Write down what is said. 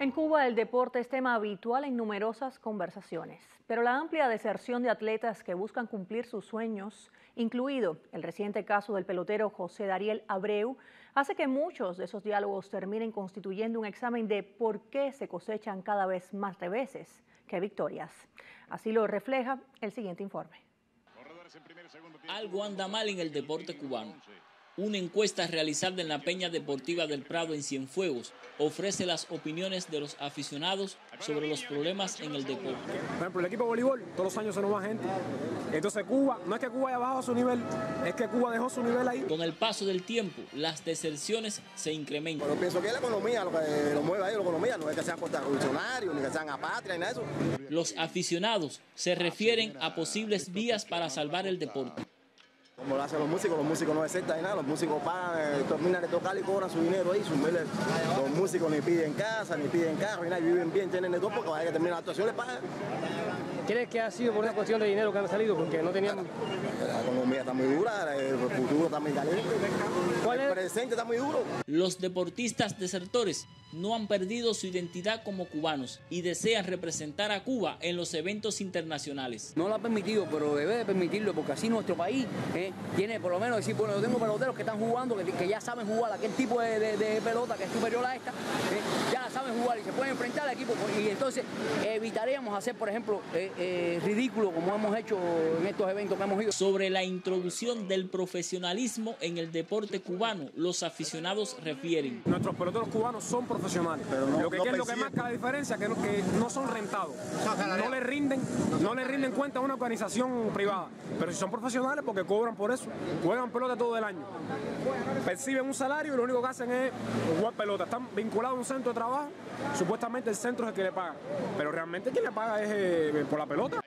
En Cuba el deporte es tema habitual en numerosas conversaciones, pero la amplia deserción de atletas que buscan cumplir sus sueños, incluido el reciente caso del pelotero José Dariel Abreu, hace que muchos de esos diálogos terminen constituyendo un examen de por qué se cosechan cada vez más reveses que victorias. Así lo refleja el siguiente informe. Algo anda mal en el deporte cubano. Una encuesta realizada en la Peña Deportiva del Prado en Cienfuegos ofrece las opiniones de los aficionados sobre los problemas en el deporte. Por ejemplo, el equipo de voleibol, todos los años se nos va gente. Entonces Cuba, no es que Cuba haya bajado su nivel, es que Cuba dejó su nivel ahí. Con el paso del tiempo, las deserciones se incrementan. Pero pienso que es la economía lo que lo mueve ahí, la economía, no es que sean contrarrevolucionarios, ni que sean apátridas, ni nada de eso. Los aficionados se refieren a posibles vías para salvar el deporte. Como lo hacen los músicos no aceptan nada, los músicos pagan, terminan de tocar y cobran su dinero ahí, sus miles. Los músicos ni piden casa, ni piden carro, ni nada, viven bien, tienen de todo, porque vaya que terminan la actuación, les pagan. ¿Crees que ha sido por una cuestión de dinero que han salido? Porque no tenían... La economía está muy dura, el futuro está muy caliente, el presente está muy duro. Los deportistas desertores no han perdido su identidad como cubanos y desean representar a Cuba en los eventos internacionales. No lo ha permitido, pero debe de permitirlo, porque así nuestro país tiene por lo menos decir, bueno, yo tengo peloteros que están jugando, que ya saben jugar aquel tipo de pelota que es superior a esta, ya saben jugar y se pueden enfrentar al equipo. Y entonces evitaríamos hacer, por ejemplo, ridículo como hemos hecho en estos eventos que hemos ido. Sobre la introducción del profesionalismo en el deporte cubano, los aficionados refieren. Nuestros peloteros cubanos son profesionales, pero no, lo que marca la diferencia es que no son rentados, no le rinden cuenta a una organización privada, pero si son profesionales porque cobran por eso, juegan pelota todo el año, perciben un salario y lo único que hacen es jugar pelota, están vinculados a un centro de trabajo, supuestamente el centro es el que le paga, pero realmente quien le paga es por la pelota.